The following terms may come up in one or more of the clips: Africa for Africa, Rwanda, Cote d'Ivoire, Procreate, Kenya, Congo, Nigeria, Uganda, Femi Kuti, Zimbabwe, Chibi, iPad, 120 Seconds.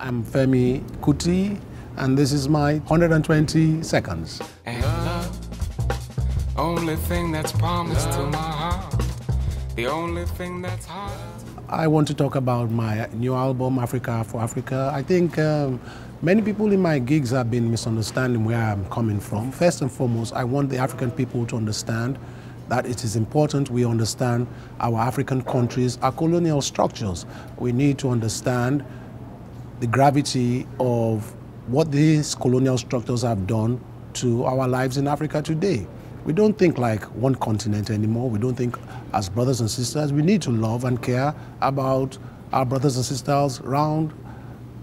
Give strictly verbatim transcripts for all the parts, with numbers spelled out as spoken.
I'm Femi Kuti, and this is my one hundred twenty seconds. And love, only thing that's promised love. To my heart, the only thing that's hard. I want to talk about my new album, Africa for Africa. I think um, many people in my gigs have been misunderstanding where I'm coming from. First and foremost, I want the African people to understand that it is important we understand our African countries, our colonial structures. We need to understand the gravity of what these colonial structures have done to our lives in Africa today. We don't think like one continent anymore. We don't think as brothers and sisters. We need to love and care about our brothers and sisters around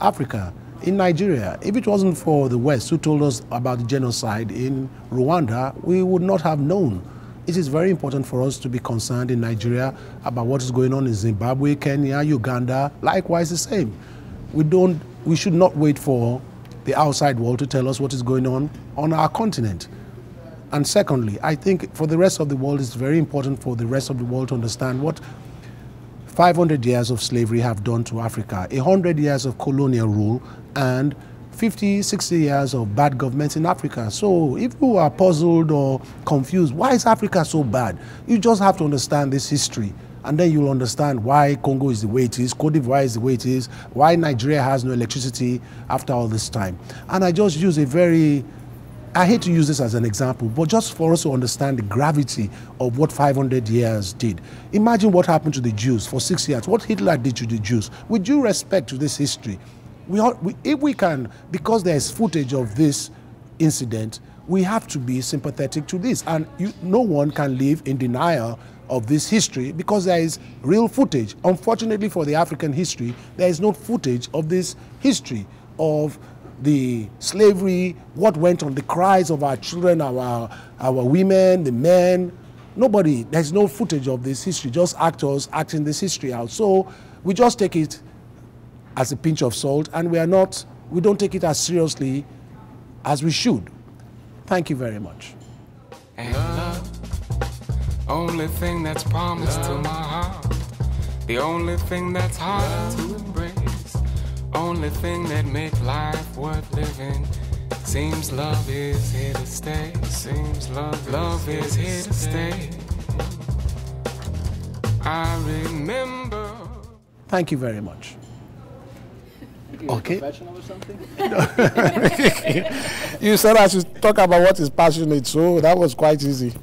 Africa. In Nigeria, if it wasn't for the West who told us about the genocide in Rwanda, we would not have known. It is very important for us to be concerned in Nigeria about what is going on in Zimbabwe, Kenya, Uganda, likewise the same. We don't, we should not wait for the outside world to tell us what is going on on our continent. And secondly, I think for the rest of the world, it's very important for the rest of the world to understand what five hundred years of slavery have done to Africa, one hundred years of colonial rule, and fifty, sixty years of bad governments in Africa. So if you are puzzled or confused, why is Africa so bad? You just have to understand this history. And then you'll understand why Congo is the way it is, Cote d'Ivoire is the way it is, why Nigeria has no electricity after all this time. And I just use a very, I hate to use this as an example, but just for us to understand the gravity of what five hundred years did. Imagine what happened to the Jews for six years, what Hitler did to the Jews. With due respect to this history, we, all, we if we can, because there is footage of this incident, we have to be sympathetic to this. And you, no one can live in denial of this history because there is real footage. Unfortunately for the African history, there is no footage of this history of the slavery, what went on, the cries of our children, our, our women, the men. Nobody, there's no footage of this history, just actors acting this history out. So we just take it as a pinch of salt and we are not, we don't take it as seriously as we should. Thank you very much. And love, only thing that's promised love. To my heart, the only thing that's hard love. To embrace, only thing that makes life worth living. Seems love is here to stay. Seems love, love is here to stay. I remember. Thank you very much. You're okay. A professional or something? You said I should talk about what is passionate, so that was quite easy.